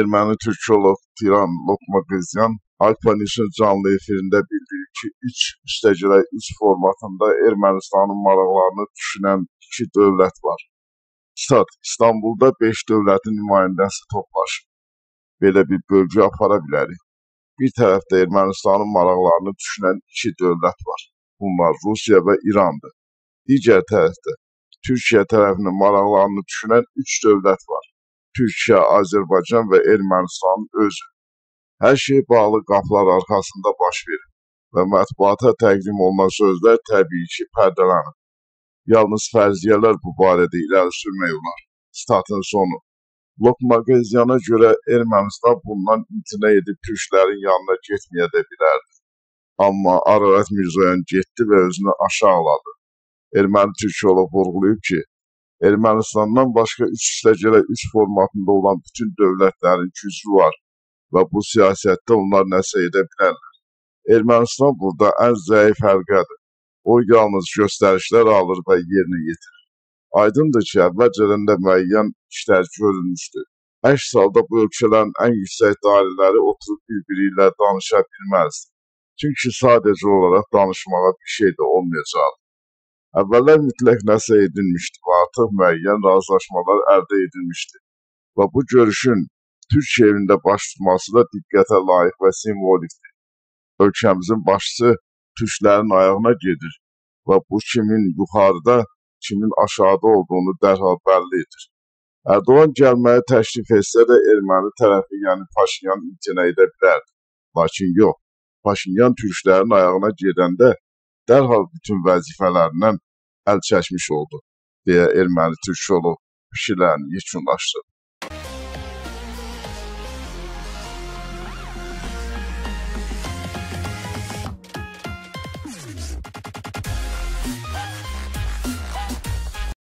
Ermeni-Türk psixoloq Tiran Lokmaqezyan Alfa-News'un canlı efirində bildirir ki, üç formatında Ermənistanın maraqlarını düşünən iki dövlət var. Stat, İstanbulda 5 dövlətin nümayəndəsi toplaşır. Belə bir bölgü apara bilərik. Bir tərəfdə Ermənistanın maraqlarını düşünən iki dövlət var. Bunlar Rusiya və İrandır. Digər tərəfdə Türkiyə tərəfinin maraqlarını düşünən üç dövlət var. Türkiyə, Azərbaycan və Ermənistanın özü. Hər şey bağlı qapılar arxasında baş verir və mətbuata təqdim olunan sözlər təbii ki pərdələnir. Yalnız fərziyyələr bu barədə irəli sürmək olar. Statın sonu. Lokmaqezyana görə Ermənistan bundan imtina edib türklərin yanına getməyə də bilərdi. Amma Ararat Mirzoyan getdi və özünü aşağıladı. Erməni türkoloq vurğulayıb ki, Ermənistandan başqa 3+3 formatında olan bütün dövlətlərin gücü var və bu siyasətdə onlar nəsə edə bilərlər. Ermənistan burada ən zəif həlqədir. O yalnız göstərişlər alır və yerinə yetirir. Aydındır ki, əvvəlcədən də müəyyən işlər görülmüşdü. Əks halda bu ölkələrin ən yüksək dairələri oturub bir-biri ilə danışa bilməzdi. Çünki sadəcə olaraq danışmağa bir şey də olmayacaqdı. Əvvəllər mütləq nəsə edilmişdi və artıq müəyyən razılaşmalar əldə edilmişdi və bu görüşün Türkiyə evində baş tutması da diqqətə layiq və simvolikdir. Ölkəmizin başçısı türklərin ayağına gedir və bu kimin yuxarıda, kimin aşağıda olduğunu dərhal bəlli edir. Erdoğan gəlməyə təklif etsə də erməni tərəfi, yəni Paşinyan imtina edə bilərdi. Lakin yox, Paşinyan türklərin ayağına gedəndə dərhal bütün vəzifələrindən əl çəkmiş oldu, deyə erməni türkoloq fikirlərini yekunlaşdırdı.